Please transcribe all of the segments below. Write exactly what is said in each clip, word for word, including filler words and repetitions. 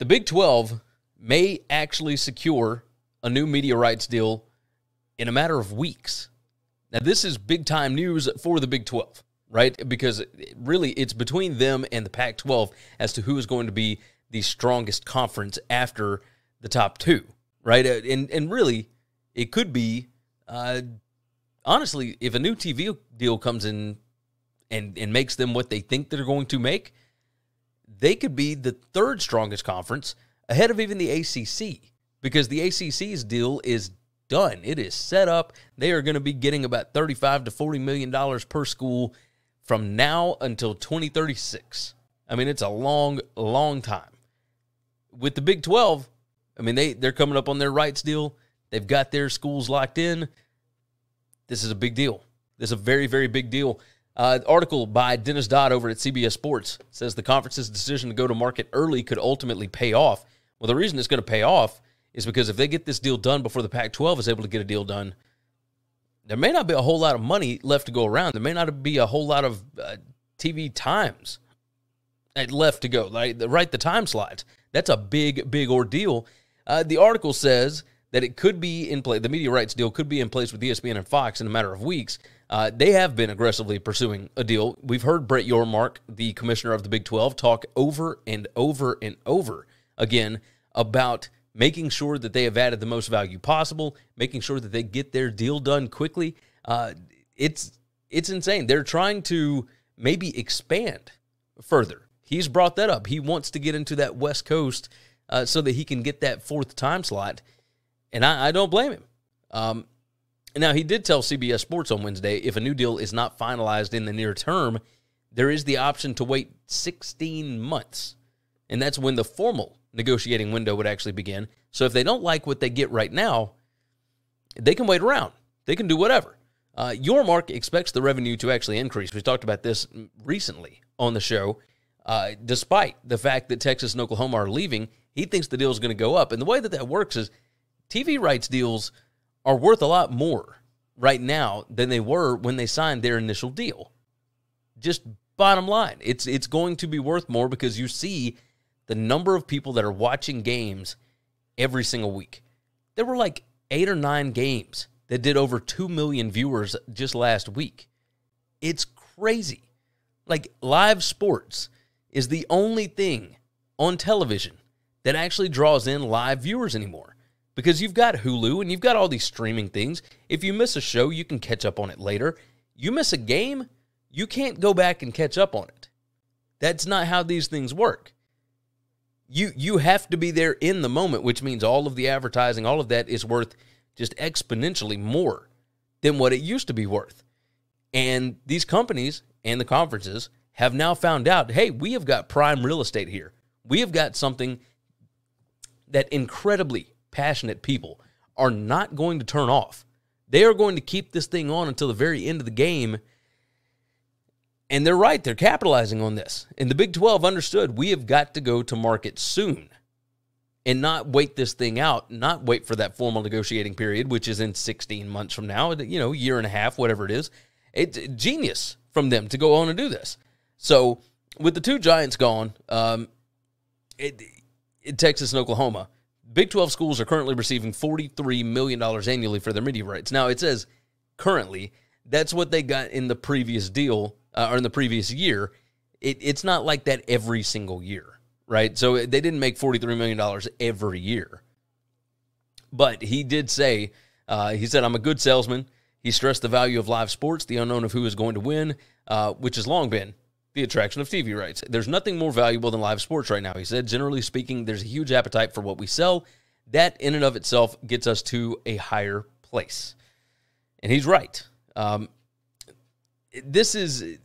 The Big twelve may actually secure a new media rights deal in a matter of weeks. Now, this is big-time news for the Big twelve, right? Because really it's between them and the Pac twelve as to who is going to be the strongest conference after the top two, right? And, and really, it could be, uh, honestly, if a new T V deal comes in and, and makes them what they think they're going to make, they could be the third strongest conference ahead of even the A C C, because the A C C's deal is done. It is set up. They are going to be getting about thirty-five to forty million dollars per school from now until twenty thirty-six. I mean, it's a long, long time. With the Big twelve, I mean, they, they're coming up on their rights deal. They've got their schools locked in. This is a big deal. This is a very, very big deal. Uh, article by Dennis Dodd over at C B S Sports says the conference's decision to go to market early could ultimately pay off. Well, the reason it's going to pay off is because if they get this deal done before the Pac twelve is able to get a deal done, there may not be a whole lot of money left to go around. There may not be a whole lot of uh, T V times left to go, like the, right, the time slots. That's a big, big ordeal. Uh, the article says that it could be in play. The media rights deal could be in place with E S P N and Fox in a matter of weeks. Uh, they have been aggressively pursuing a deal. We've heard Brett Yormark, the commissioner of the Big twelve, talk over and over and over again about making sure that they have added the most value possible, making sure that they get their deal done quickly. Uh, it's it's insane. They're trying to maybe expand further. He's brought that up. He wants to get into that West Coast uh, so that he can get that fourth time slot. And I, I don't blame him. Um, now, he did tell C B S Sports on Wednesday, if a new deal is not finalized in the near term, there is the option to wait sixteen months. And that's when the formal negotiating window would actually begin. So if they don't like what they get right now, they can wait around. They can do whatever. Uh, Yormark expects the revenue to actually increase. We talked about this recently on the show. Uh, despite the fact that Texas and Oklahoma are leaving, he thinks the deal is going to go up. And the way that that works is, T V rights deals are worth a lot more right now than they were when they signed their initial deal. Just bottom line, it's it's going to be worth more because you see the number of people that are watching games every single week. There were like eight or nine games that did over two million viewers just last week. It's crazy. Like, live sports is the only thing on television that actually draws in live viewers anymore. Because you've got Hulu and you've got all these streaming things. If you miss a show, you can catch up on it later. You miss a game, you can't go back and catch up on it. That's not how these things work. You, you have to be there in the moment, which means all of the advertising, all of that is worth just exponentially more than what it used to be worth. And these companies and the conferences have now found out, hey, we have got prime real estate here. We have got something that incredibly passionate people are not going to turn off. They are going to keep this thing on until the very end of the game. And they're right. They're capitalizing on this. And the Big twelve understood we have got to go to market soon and not wait this thing out, not wait for that formal negotiating period, which is in sixteen months from now, you know, year and a half, whatever it is. It's genius from them to go on and do this. So with the two giants gone, um, it, it, Texas and Oklahoma, Big twelve schools are currently receiving forty-three million dollars annually for their media rights. Now, it says currently. That's what they got in the previous deal, uh, or in the previous year. It, it's not like that every single year, right? So they didn't make forty-three million dollars every year. But he did say, uh, he said, I'm a good salesman. He stressed the value of live sports, the unknown of who is going to win, uh, which has long been the attraction of T V rights. There's nothing more valuable than live sports right now, he said. Generally speaking, there's a huge appetite for what we sell. That in and of itself gets us to a higher place. And he's right. Um, this is,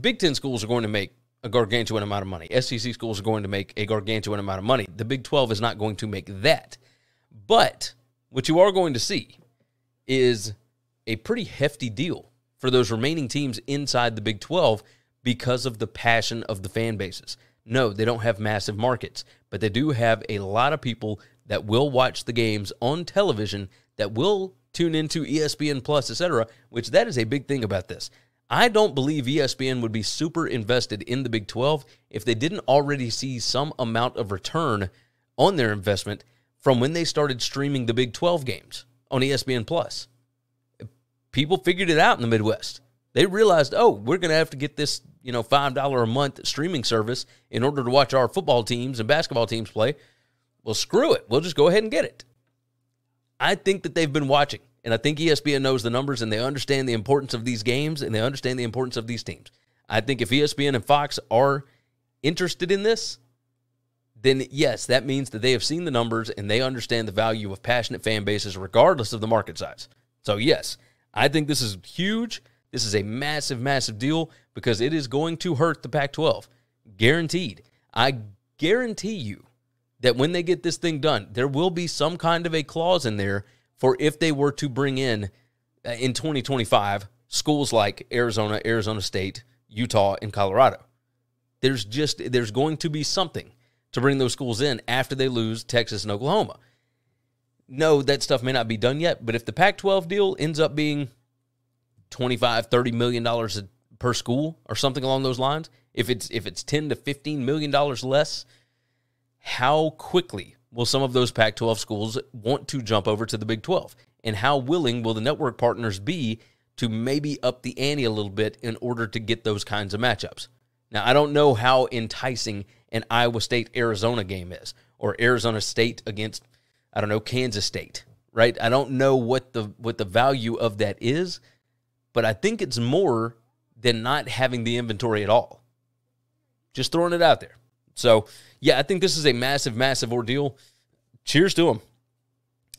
Big Ten schools are going to make a gargantuan amount of money. S E C schools are going to make a gargantuan amount of money. The Big twelve is not going to make that. But what you are going to see is a pretty hefty deal for those remaining teams inside the Big twelve, because of the passion of the fan bases. No, they don't have massive markets, but they do have a lot of people that will watch the games on television, that will tune into E S P N plus, et cetera, which that is a big thing about this. I don't believe E S P N would be super invested in the Big twelve if they didn't already see some amount of return on their investment from when they started streaming the Big twelve games on E S P N plus. People figured it out in the Midwest. They realized, oh, we're going to have to get this, you know, five dollars a month streaming service in order to watch our football teams and basketball teams play. Well, screw it. We'll just go ahead and get it. I think that they've been watching. And I think E S P N knows the numbers, and they understand the importance of these games, and they understand the importance of these teams. I think if E S P N and Fox are interested in this, then yes, that means that they have seen the numbers and they understand the value of passionate fan bases regardless of the market size. So yes, I think this is huge. This is a massive, massive deal because it is going to hurt the Pac twelve. Guaranteed. I guarantee you that when they get this thing done, there will be some kind of a clause in there for if they were to bring in, uh, in twenty twenty-five, schools like Arizona, Arizona State, Utah, and Colorado. There's just, there's going to be something to bring those schools in after they lose Texas and Oklahoma. No, that stuff may not be done yet, but if the Pac twelve deal ends up being twenty-five, thirty million dollars per school or something along those lines, if it's, if it's ten to fifteen million dollars less, how quickly will some of those Pac twelve schools want to jump over to the Big twelve? And how willing will the network partners be to maybe up the ante a little bit in order to get those kinds of matchups? Now, I don't know how enticing an Iowa State-Arizona game is, or Arizona State against, I don't know, Kansas State, right? I don't know what the what the value of that is, but I think it's more than not having the inventory at all. Just throwing it out there. So, yeah, I think this is a massive, massive ordeal. Cheers to them.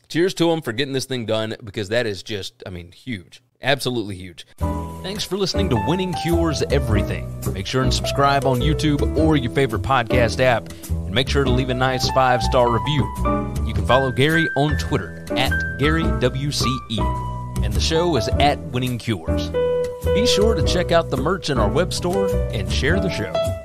Cheers to them for getting this thing done, because that is just, I mean, huge. Absolutely huge. Thanks for listening to Winning Cures Everything. Make sure and subscribe on YouTube or your favorite podcast app, and make sure to leave a nice five-star review. You can follow Gary on Twitter, at Gary W C E, and the show is at Winning Cures. Be sure to check out the merch in our web store and share the show.